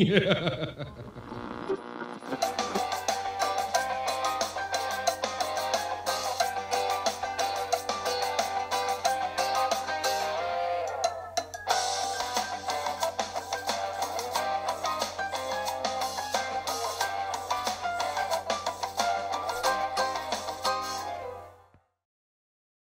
Yeah.